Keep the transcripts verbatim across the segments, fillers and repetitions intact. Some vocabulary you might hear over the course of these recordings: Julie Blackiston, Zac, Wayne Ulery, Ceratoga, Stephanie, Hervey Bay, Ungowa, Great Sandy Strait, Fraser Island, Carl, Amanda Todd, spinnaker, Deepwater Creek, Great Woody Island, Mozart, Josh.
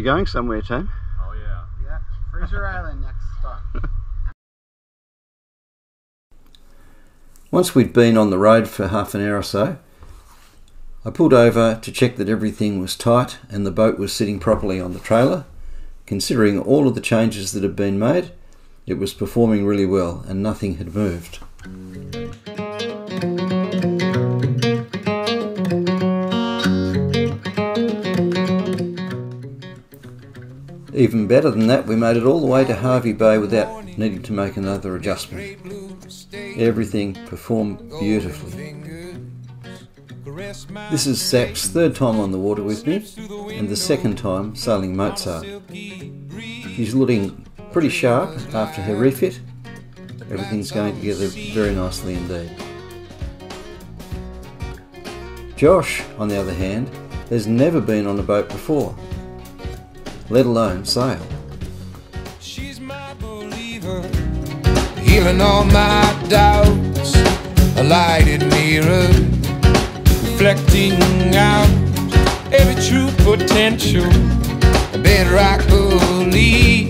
you're going somewhere, Tone. Oh yeah. Yeah, Fraser Island next stop. Once we'd been on the road for half an hour or so, I pulled over to check that everything was tight and the boat was sitting properly on the trailer. Considering all of the changes that had been made, it was performing really well and nothing had moved. Even better than that, we made it all the way to Hervey Bay without needing to make another adjustment. Everything performed beautifully. This is Zac's third time on the water with me, and the second time sailing Mozart. He's looking pretty sharp after her refit. Everything's going together very nicely indeed. Josh, on the other hand, has never been on a boat before, let alone sail. She's my believer, healing all my doubts, a lighted mirror, reflecting out every true potential, a bedrock belief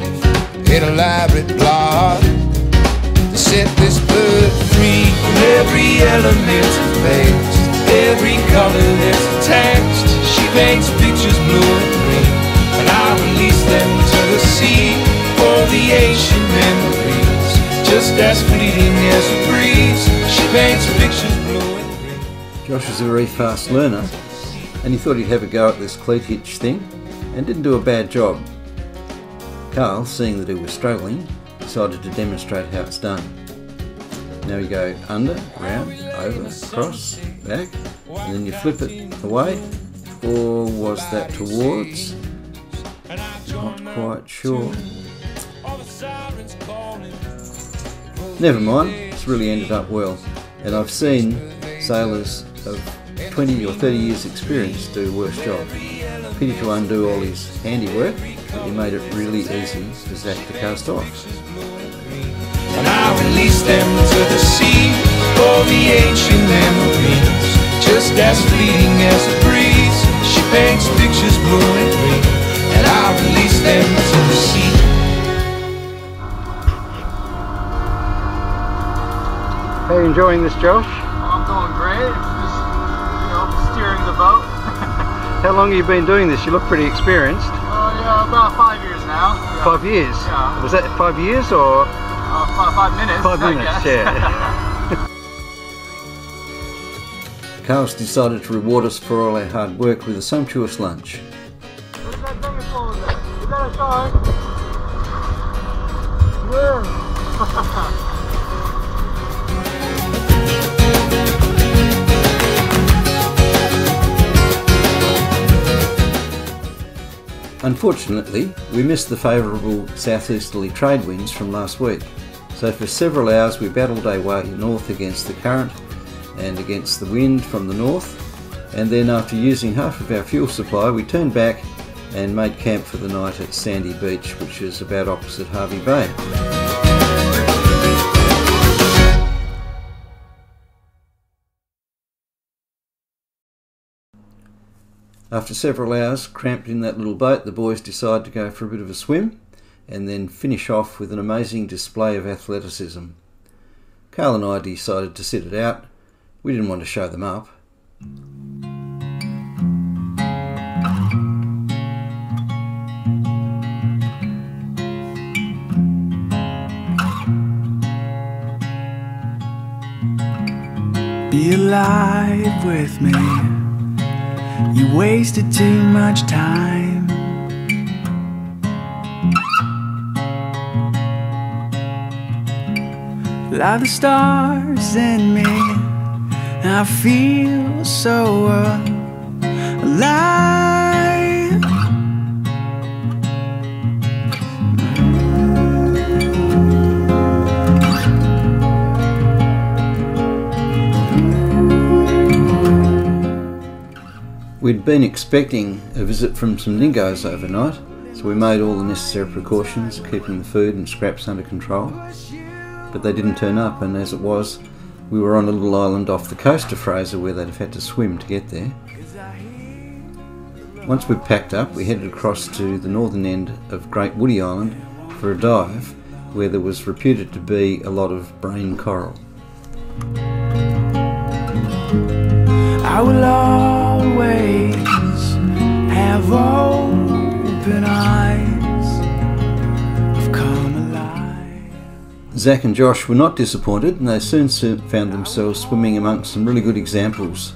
in a library block to set this bird free from every element of face, every color that's attached. She paints pictures blue and green, and I release them to the sea for the ancient memories, just as fleeting as a breeze. She paints pictures blue. Josh is a very fast learner, and he thought he'd have a go at this cleat hitch thing, and didn't do a bad job. Carl, seeing that he was struggling, decided to demonstrate how it's done. Now you go under, round, over, cross, back, and then you flip it away, or was that towards? Not quite sure. Never mind, it's really ended up well, and I've seen sailors of twenty or thirty years experience do a worse job. Pity to undo all his handiwork, but he made it really easy for Zac to cast off. And I release them to the sea for the ancient memories, just as fleeting as a breeze. She paints pictures blue and green, and I release them to the sea. How are you enjoying this, Josh? I'm doing great. Just, you know, steering the boat. How long have you been doing this? You look pretty experienced. Uh, yeah, about five years now. Yeah. Five years? Yeah. Was that five years or? Uh, five, five minutes. Five minutes, yeah. Carl's decided to reward us for all our hard work with a sumptuous lunch. What's that thing that's falling there? Is that a shark? Yeah. Unfortunately, we missed the favourable southeasterly trade winds from last week, so for several hours we battled our way north against the current and against the wind from the north, and then after using half of our fuel supply we turned back and made camp for the night at Sandy Beach, which is about opposite Hervey Bay. After several hours cramped in that little boat, the boys decide to go for a bit of a swim and then finish off with an amazing display of athleticism. Carl and I decided to sit it out. We didn't want to show them up. Be alive with me. You wasted too much time. Like the stars in me, I feel so alive. We'd been expecting a visit from some dingoes overnight, so we made all the necessary precautions, keeping the food and scraps under control. But they didn't turn up, and as it was, we were on a little island off the coast of Fraser where they'd have had to swim to get there. Once we packed up, we headed across to the northern end of Great Woody Island for a dive, where there was reputed to be a lot of brain coral. I will always have open eyes. I've come alive. Zac and Josh were not disappointed, and they soon found themselves swimming amongst some really good examples.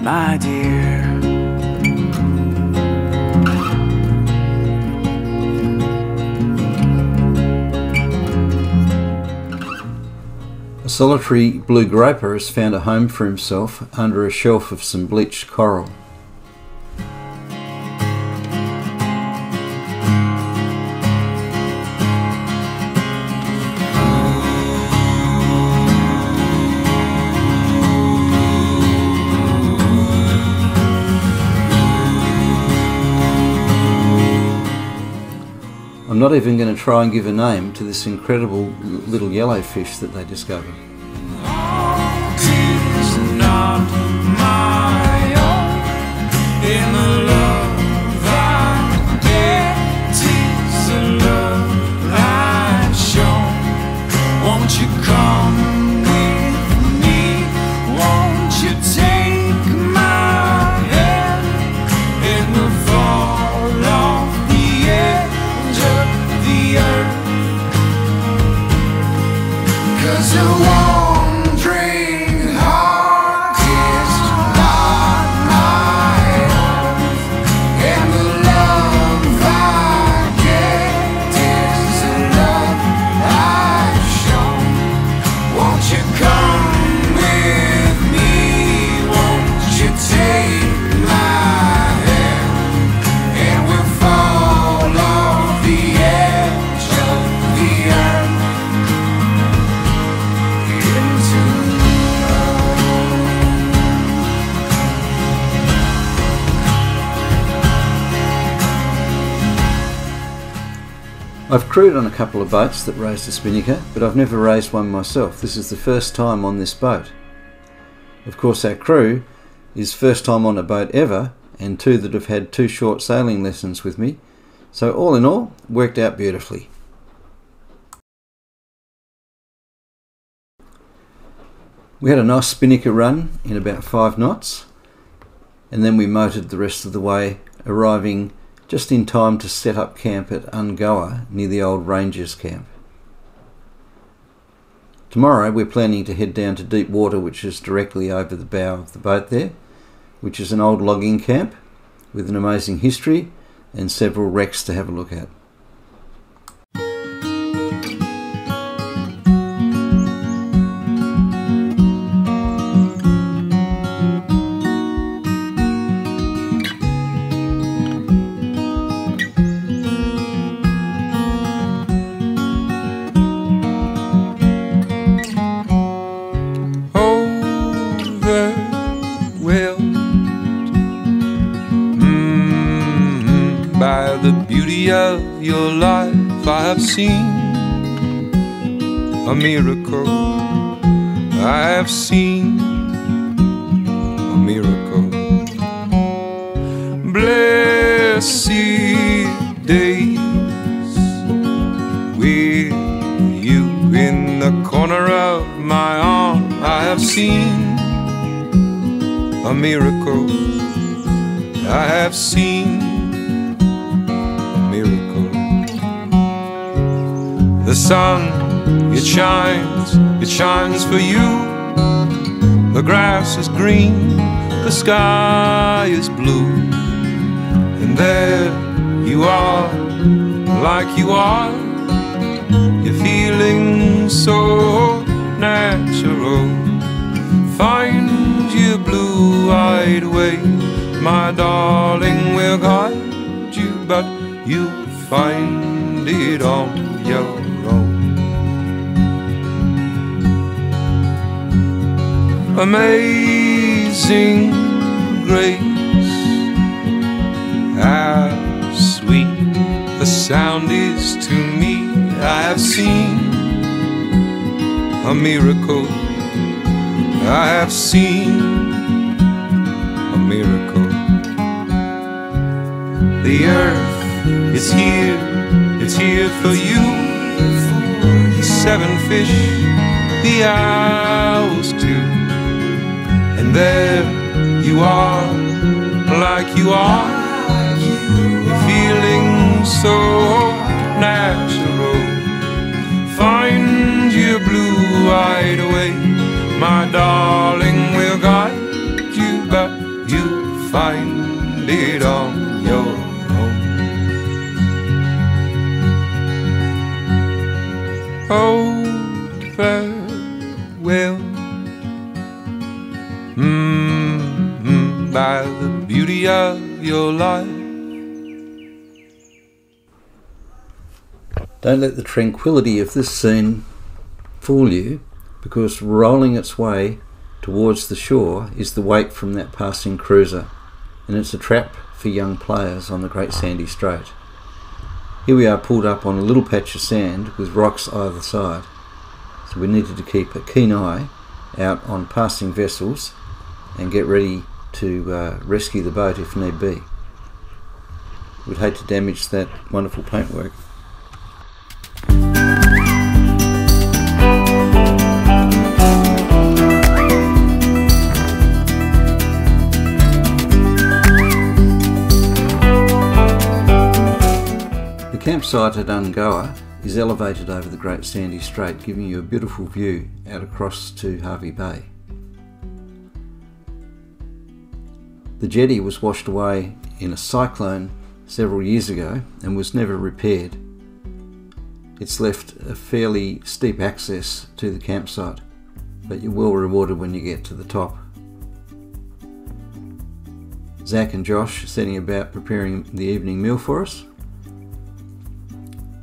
My dear, a solitary blue groper has found a home for himself under a shelf of some bleached coral. I'm not even going to try and give a name to this incredible little yellow fish that they discovered. I've crewed on a couple of boats that raised a spinnaker, but I've never raised one myself. This is the first time on this boat. Of course, our crew is first time on a boat ever, and two that have had two short sailing lessons with me. So all in all, worked out beautifully. We had a nice spinnaker run in about five knots, and then we motored the rest of the way, arriving just in time to set up camp at Ungowa near the old Rangers camp. Tomorrow we're planning to head down to Deepwater, which is directly over the bow of the boat there, which is an old logging camp with an amazing history and several wrecks to have a look at. Of your life I have seen a miracle, I have seen a miracle. Blessed days with you in the corner of my arm, I have seen a miracle, I have seen miracle. The sun, it shines, it shines for you. The grass is green, the sky is blue. And there you are, like you are. You're feeling so natural. Find your blue-eyed way, my darling, we'll guide you, but you find it on your own. Amazing grace, how sweet the sound is to me. I have seen a miracle, I have seen a miracle. The earth is here, it's here for you. Seven fish, the owls too. And there you are, like you are, feeling so natural. Find your blue-eyed way, my darling, we'll guide you, but you'll find it on your own. Oh, farewell, mm-hmm, by the beauty of your life. Don't let the tranquility of this scene fool you, because rolling its way towards the shore is the wake from that passing cruiser, and it's a trap for young players on the Great Sandy Strait. Here we are pulled up on a little patch of sand with rocks either side, so we needed to keep a keen eye out on passing vessels and get ready to uh, rescue the boat if need be. We'd hate to damage that wonderful paintwork. The campsite at Ungowa is elevated over the Great Sandy Strait, giving you a beautiful view out across to Hervey Bay. The jetty was washed away in a cyclone several years ago and was never repaired. It's left a fairly steep access to the campsite, but you're well rewarded when you get to the top. Zac and Josh are setting about preparing the evening meal for us.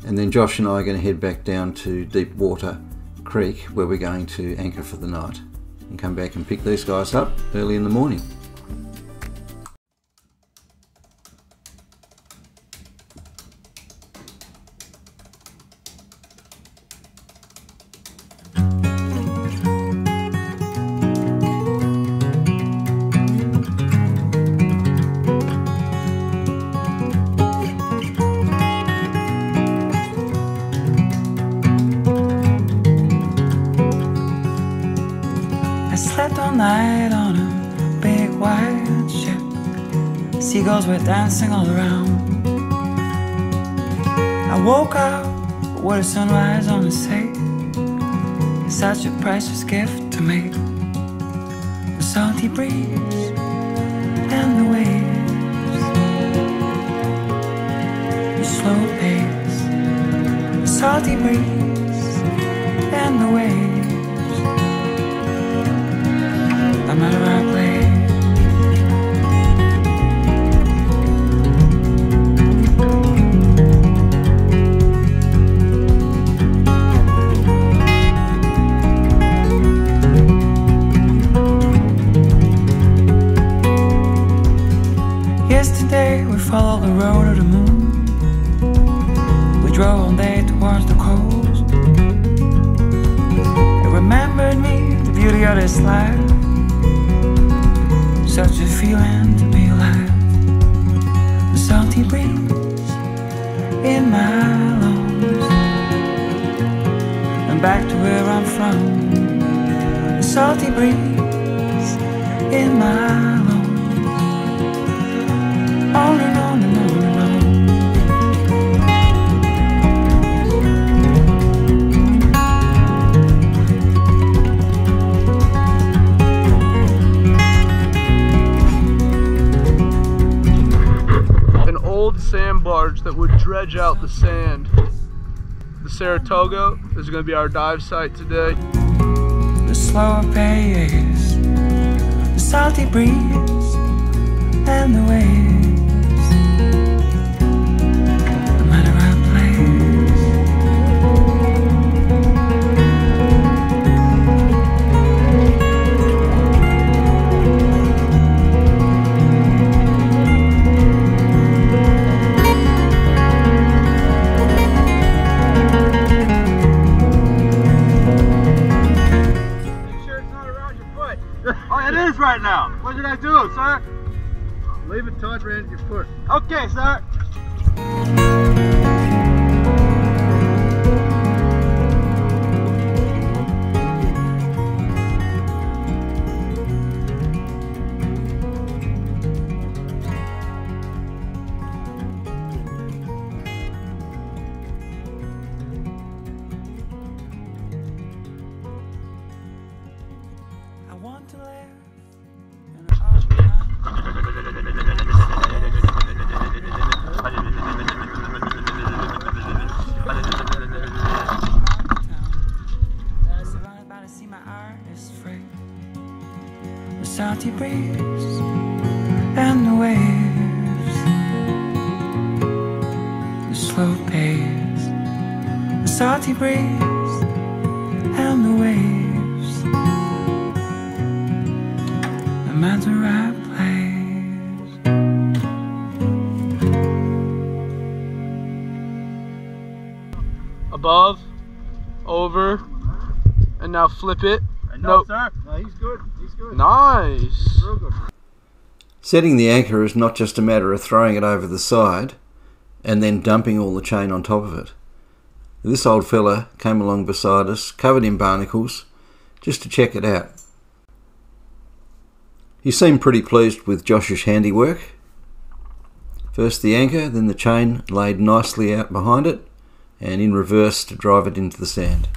And then Josh and I are going to head back down to Deepwater Creek, where we're going to anchor for the night and come back and pick these guys up early in the morning. Seagulls were dancing all around. I woke up with a sunrise on the sea. Such a precious gift to me. The salty breeze and the waves, the slow pace. The salty breeze and the waves. No matter where I play. Follow the road of the moon. We drove all day towards the coast. It remembered me, the beauty of this life. Such a feeling to be alive. The salty breeze in my lungs, and back to where I'm from. The salty breeze in my lungs. On and on and on and on. An old sand barge that would dredge out the sand. The Ceratoga is going to be our dive site today. The slower pace, the salty breeze, and the waves. right now. What did I do, sir? Leave it tight around your foot. Okay, sir. Salty breeze and the waves, I'm at the right place. Above, over, and now flip it. No, nope. Sir. No, he's good. He's good. Nice. He's real good. Setting the anchor is not just a matter of throwing it over the side and then dumping all the chain on top of it. This old fella came along beside us, covered in barnacles, just to check it out. He seemed pretty pleased with Josh's handiwork. First the anchor, then the chain laid nicely out behind it, and in reverse to drive it into the sand.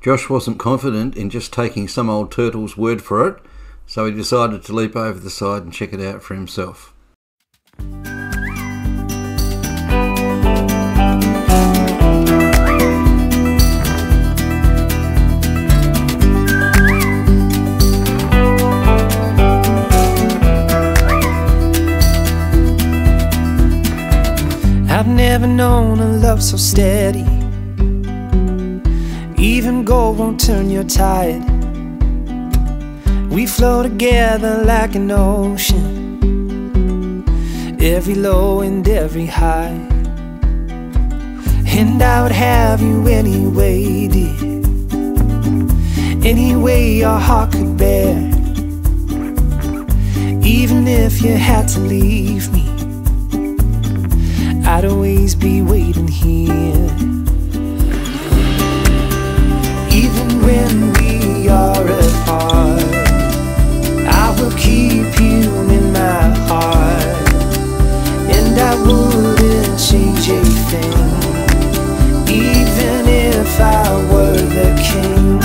Josh wasn't confident in just taking some old turtle's word for it, so he decided to leap over the side and check it out for himself. I've never known a love so steady. Even gold won't turn your tide. We flow together like an ocean, every low and every high. And I would have you anyway, dear, any way our heart could bear. Even if you had to leave me, I'd always be waiting here. Even when we are apart, I will keep you in my heart, and I wouldn't change a thing, even if I were the king.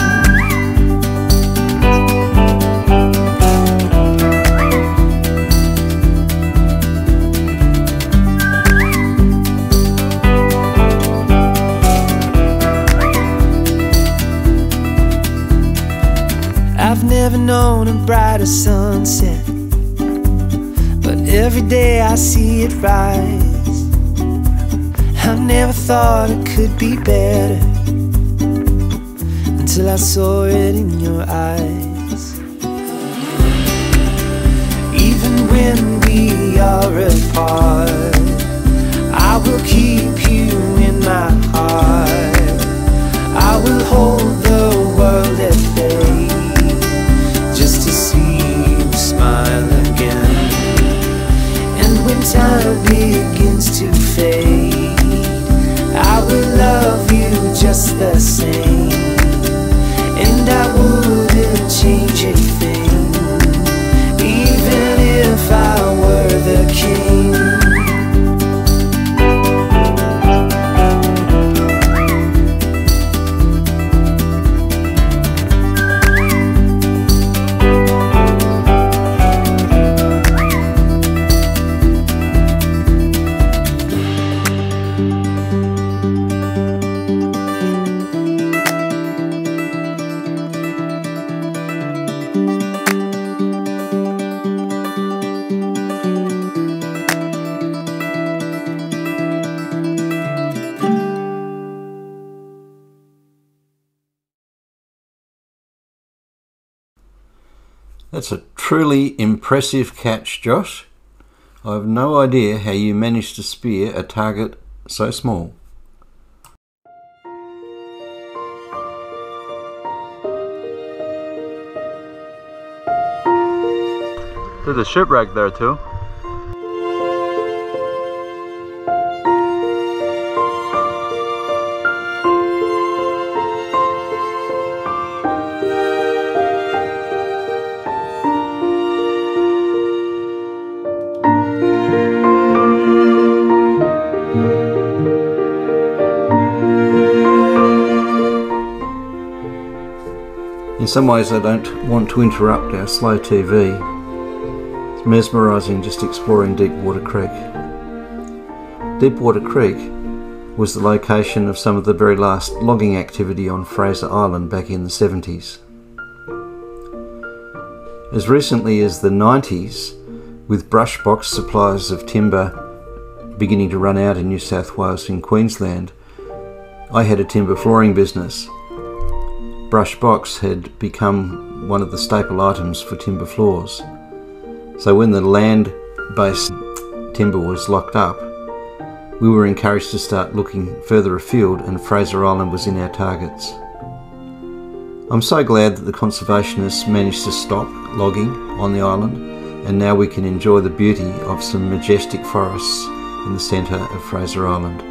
Never known a brighter sunset, but every day I see it rise. I never thought it could be better until I saw it in your eyes. Even when we are apart, I will keep you in my heart. I will hold the world at bay, just to see you smile again. And when time begins to fade, I will love you just the same, and I wouldn't change a thing, even if I were the king. That's a truly impressive catch, Josh. I've no idea how you managed to spear a target so small. There's a shipwreck there too. In some ways I don't want to interrupt our slow T V. It's mesmerising just exploring Deepwater Creek. Deepwater Creek was the location of some of the very last logging activity on Fraser Island back in the seventies. As recently as the nineties, with brush box supplies of timber beginning to run out in New South Wales and Queensland, I had a timber flooring business. Brush box had become one of the staple items for timber floors. So when the land-based timber was locked up, we were encouraged to start looking further afield, and Fraser Island was in our targets. I'm so glad that the conservationists managed to stop logging on the island, and now we can enjoy the beauty of some majestic forests in the centre of Fraser Island.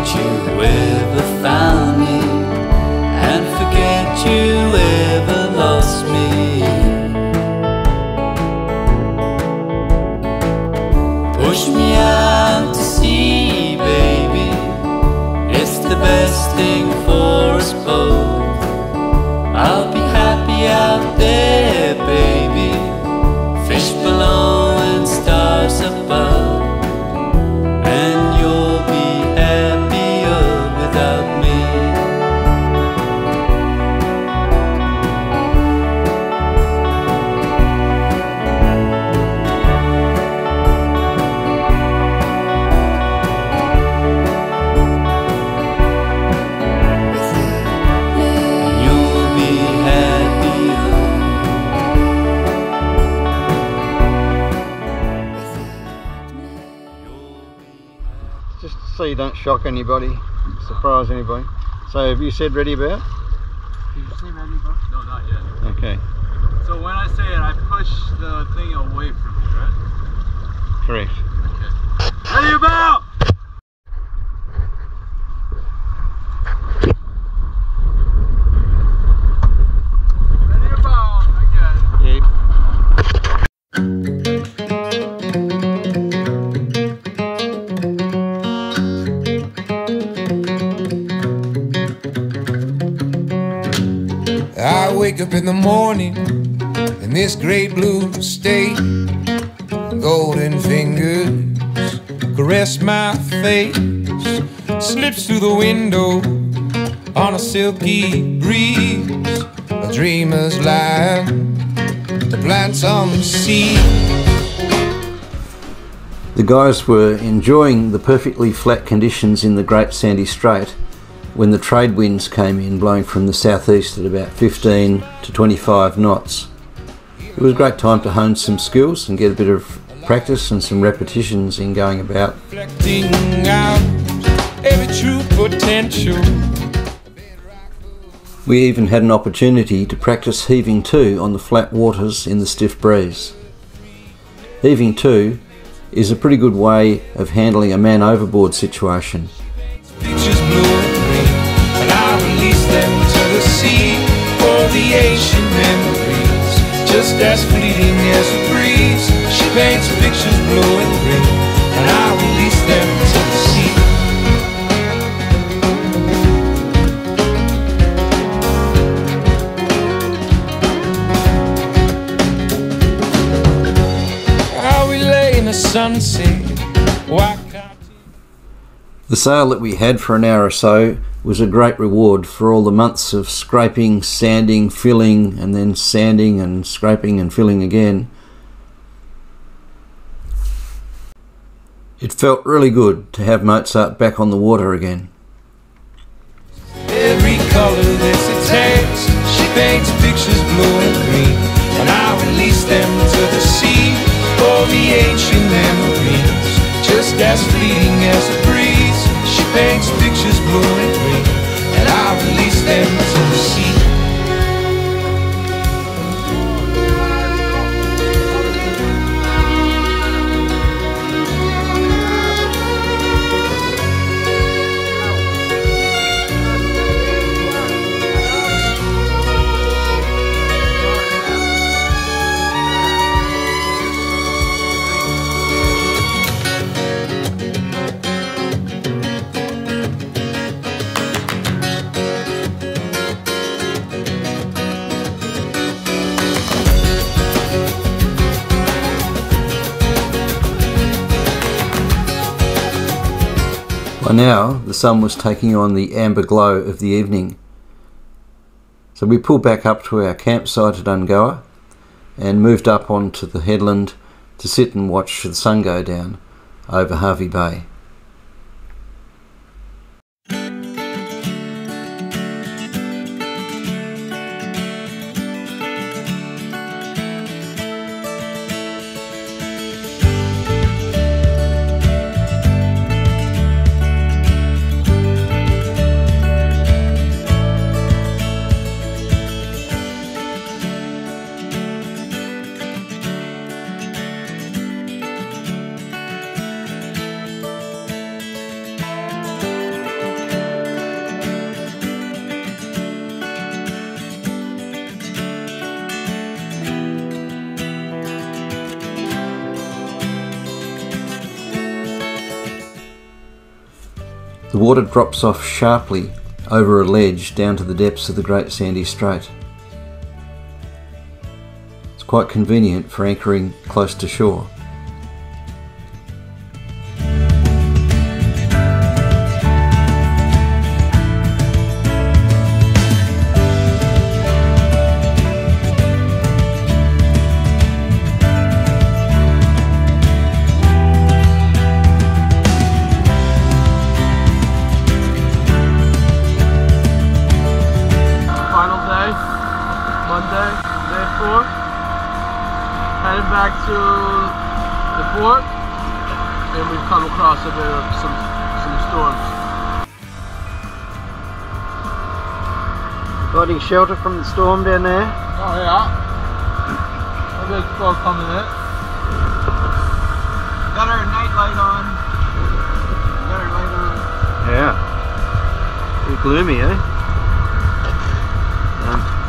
forget you ever found me, and forget you ever lost me. Push me out to sea, baby, it's the best thing for us both. I'll be happy out there, baby, fish below and stars above. So you don't shock anybody, surprise anybody. So have you said ready about? Did you say ready about? No, not yet. Okay. So when I say it, I push the thing away from me, right? Correct. Okay. Ready about! Up in the morning in this great blue state, golden fingers caress my face, slips through the window on a silky breeze, a dreamer's life to plant some seed. The guys were enjoying the perfectly flat conditions in the Great Sandy Strait when the trade winds came in, blowing from the southeast at about fifteen to twenty-five knots. It was a great time to hone some skills and get a bit of practice and some repetitions in going about. We even had an opportunity to practice heaving to on the flat waters in the stiff breeze. Heaving to is a pretty good way of handling a man overboard situation. The ancient memories, just as fleeting as the breeze, she paints pictures blue and green, and I release them to the sea. How we lay in the sunset, why can't you? The sail that we had for an hour or so was a great reward for all the months of scraping, sanding, filling, and then sanding and scraping and filling again. It felt really good to have Mozart back on the water again. Every colour that's attached, she paints pictures blue and green, and I release them to the sea for the ancient memories, just as fleeting as a breeze, she paints pictures blue and green. I release them to the sea. By now, the sun was taking on the amber glow of the evening. So we pulled back up to our campsite at Ungowa and moved up onto the headland to sit and watch the sun go down over Hervey Bay. water drops off sharply over a ledge down to the depths of the Great Sandy Strait. It's quite convenient for anchoring close to shore. Shelter from the storm down there. Oh yeah. A big fog coming in. Got our night light on. Got our light on. Yeah. Pretty gloomy, eh? Um.